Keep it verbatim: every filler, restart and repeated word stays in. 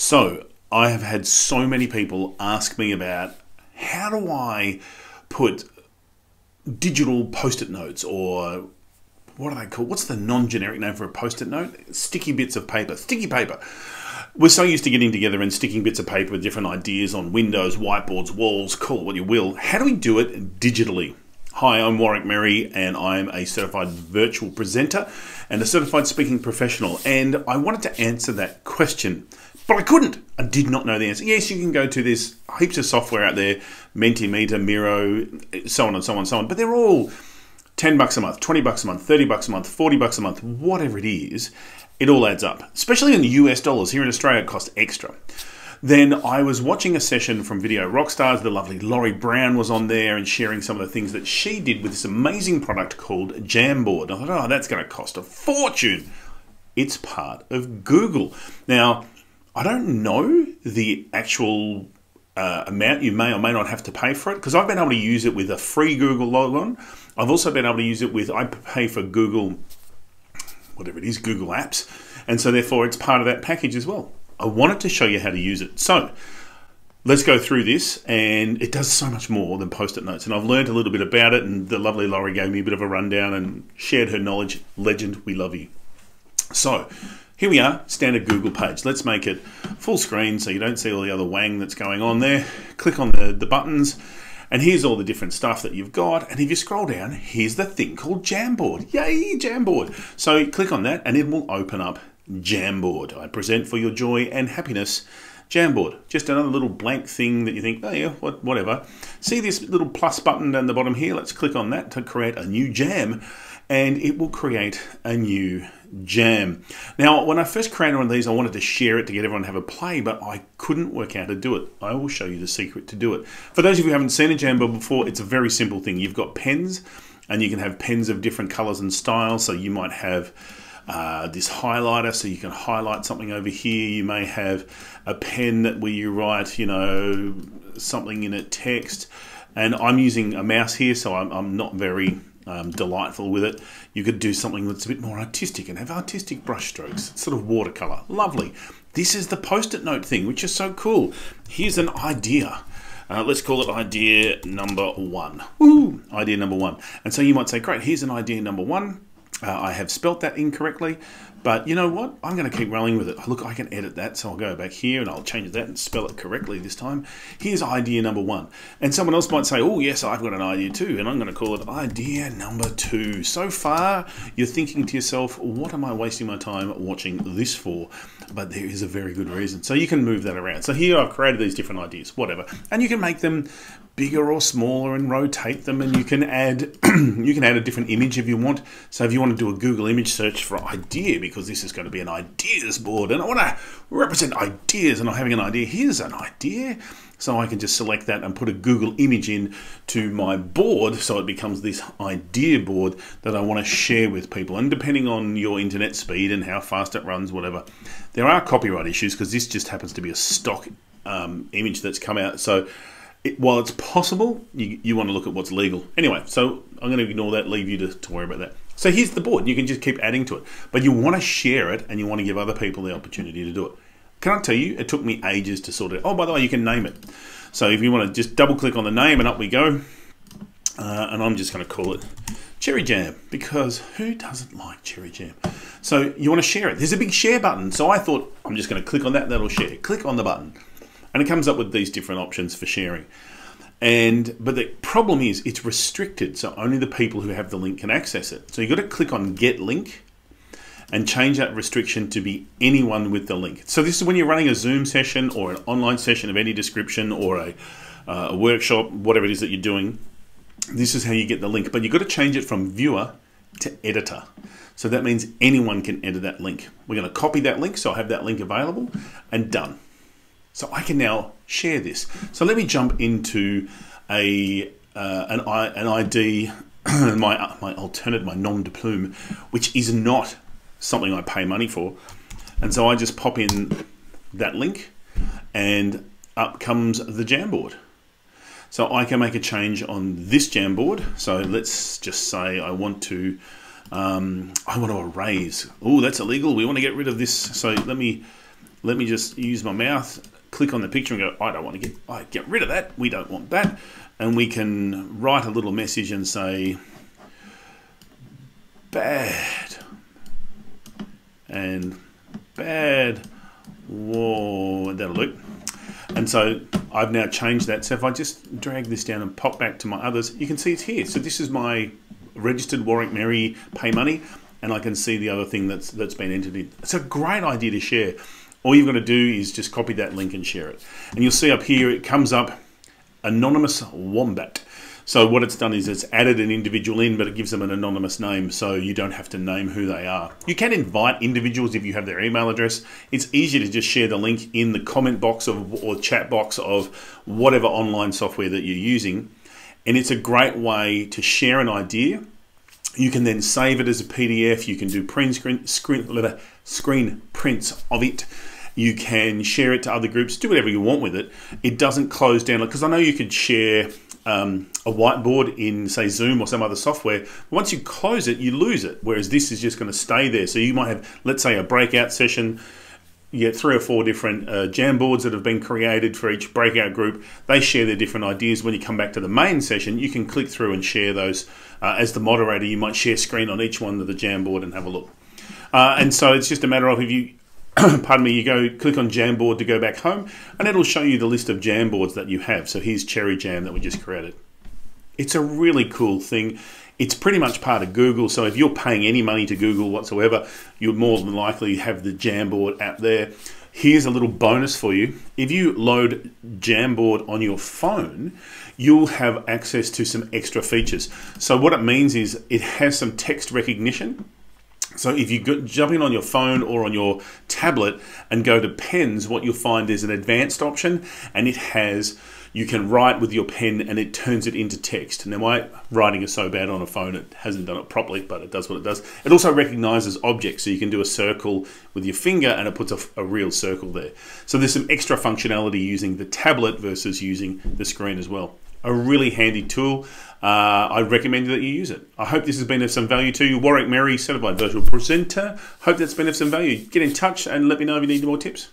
So I have had so many people ask me about how do I put digital post-it notes, or what are they called? What's the non-generic name for a post-it note? Sticky bits of paper, sticky paper. We're so used to getting together and sticking bits of paper with different ideas on windows, whiteboards, walls, call it what you will. How do we do it digitally? Hi, I'm Warwick Merry, and I'm a certified virtual presenter and a certified speaking professional. And I wanted to answer that question, but I couldn't. I did not know the answer. Yes, you can go to this heaps of software out there, Mentimeter, Miro, so on and so on and so on. But they're all ten bucks a month, twenty bucks a month, thirty bucks a month, forty bucks a month, whatever it is. It all adds up, especially in the U S dollars. Here in Australia, it costs extra. Then I was watching a session from Video Rockstars. The lovely Laurie Brown was on there and sharing some of the things that she did with this amazing product called Jamboard. I thought, oh, that's going to cost a fortune. It's part of Google. Now, I don't know the actual uh, amount you may or may not have to pay for it, because I've been able to use it with a free Google login. I've also been able to use it with, I pay for Google, whatever it is, Google Apps. And so therefore, it's part of that package as well. I wanted to show you how to use it. So let's go through this, and it does so much more than post-it notes. And I've learned a little bit about it, and the lovely Laurie gave me a bit of a rundown and shared her knowledge. Legend, we love you. So here we are, standard Google page. Let's make it full screen so you don't see all the other wang that's going on there. Click on the, the buttons, and here's all the different stuff that you've got. And if you scroll down, here's the thing called Jamboard. Yay, Jamboard. So click on that, and it will open up Jamboard. I present for your joy and happiness. Jamboard, just another little blank thing that you think, oh yeah, what, whatever. See this little plus button down the bottom here? Let's click on that to create a new jam, and it will create a new jam. Now, when I first created one of these, I wanted to share it to get everyone to have a play, but I couldn't work out how to do it. I will show you the secret to do it. For those of you who haven't seen a Jamboard before, it's a very simple thing. You've got pens, and you can have pens of different colors and styles. So you might have Uh, this highlighter, so you can highlight something over here. You may have a pen that where you write, you know, something in a text. And I'm using a mouse here, so I'm, I'm not very um, delightful with it. You could do something that's a bit more artistic and have artistic brush strokes. It's sort of watercolor. Lovely. This is the post-it note thing, which is so cool. Here's an idea. Uh, let's call it idea number one. Woo! Idea number one. And so you might say, great, here's an idea number one. Uh, I have spelt that incorrectly, but you know what? I'm going to keep rolling with it. Look, I can edit that, so I'll go back here and I'll change that and spell it correctly this time. Here's idea number one. And someone else might say, oh yes, I've got an idea too, and I'm going to call it idea number two. So far, you're thinking to yourself, what am I wasting my time watching this for? But there is a very good reason. So you can move that around. So here I've created these different ideas, whatever. And you can make them bigger or smaller and rotate them, and you can add you can add a different image if you want. So if you want to do a Google image search for idea, because this is going to be an ideas board and I want to represent ideas and I'm having an idea, here's an idea. So I can just select that and put a Google image in to my board, so it becomes this idea board that I want to share with people. And depending on your internet speed and how fast it runs, whatever, there are copyright issues because this just happens to be a stock um, image that's come out. So It, while it's possible, you, you want to look at what's legal. Anyway, so I'm going to ignore that, leave you to, to worry about that. So here's the board. You can just keep adding to it. But you want to share it, and you want to give other people the opportunity to do it. Can I tell you, it took me ages to sort it. Oh, by the way, you can name it. So if you want to just double-click on the name, and up we go. Uh, and I'm just going to call it Cherry Jam, because who doesn't like Cherry Jam? So you want to share it. There's a big share button. So I thought, I'm just going to click on that. That'll share. Click on the button. And it comes up with these different options for sharing. And but the problem is it's restricted, so only the people who have the link can access it. So you've got to click on Get Link and change that restriction to be anyone with the link. So this is when you're running a Zoom session or an online session of any description, or a, uh, a workshop, whatever it is that you're doing. This is how you get the link. But you've got to change it from viewer to editor. So that means anyone can edit that link. We're going to copy that link, so I have that link available, and done. So I can now share this. So let me jump into a uh, an, I, an I D, my my alternate, my nom de plume, which is not something I pay money for. And so I just pop in that link, and up comes the Jamboard. So I can make a change on this Jamboard. So let's just say I want to um, I want to erase. Oh, that's illegal. We want to get rid of this. So let me let me just use my mouse, click on the picture and go, I don't want to get, I get rid of that, we don't want that. And we can write a little message and say, bad, and bad, whoa, that'll loop. And so I've now changed that. So if I just drag this down and pop back to my others, you can see it's here. So this is my registered Warwick Merry pay money, and I can see the other thing that's that's been entered in. It's a great idea to share. All you've got to do is just copy that link and share it. And you'll see up here, it comes up Anonymous Wombat. So what it's done is it's added an individual in, but it gives them an anonymous name, so you don't have to name who they are. You can invite individuals if you have their email address. It's easier to just share the link in the comment box of, or chat box of whatever online software that you're using. And it's a great way to share an idea. You can then save it as a P D F. You can do print screen, screen, screen prints of it. You can share it to other groups. Do whatever you want with it. It doesn't close down, because I know you could share um, a whiteboard in, say, Zoom or some other software. Once you close it, you lose it, whereas this is just going to stay there. So you might have, let's say, a breakout session. You get three or four different uh, jam boards that have been created for each breakout group. They share their different ideas. When you come back to the main session, you can click through and share those. Uh, as the moderator, you might share screen on each one of the jam board and have a look. Uh, and so it's just a matter of if you, pardon me, you go click on jam board to go back home, and it'll show you the list of jam boards that you have. So here's Cherry Jam that we just created. It's a really cool thing. It's pretty much part of Google, so if you're paying any money to Google whatsoever, you'll more than likely have the Jamboard app there. Here's a little bonus for you. If you load Jamboard on your phone, you'll have access to some extra features. So what it means is it has some text recognition. So if you go, jump in on your phone or on your tablet and go to pens, what you'll find is an advanced option, and it has, you can write with your pen and it turns it into text. Now my writing is so bad on a phone, it hasn't done it properly, but it does what it does. It also recognizes objects, so you can do a circle with your finger and it puts a, a real circle there. So there's some extra functionality using the tablet versus using the screen as well. A really handy tool. Uh, I recommend that you use it. I hope this has been of some value to you. Warwick Merry, certified virtual presenter. Hope that's been of some value. Get in touch and let me know if you need more tips.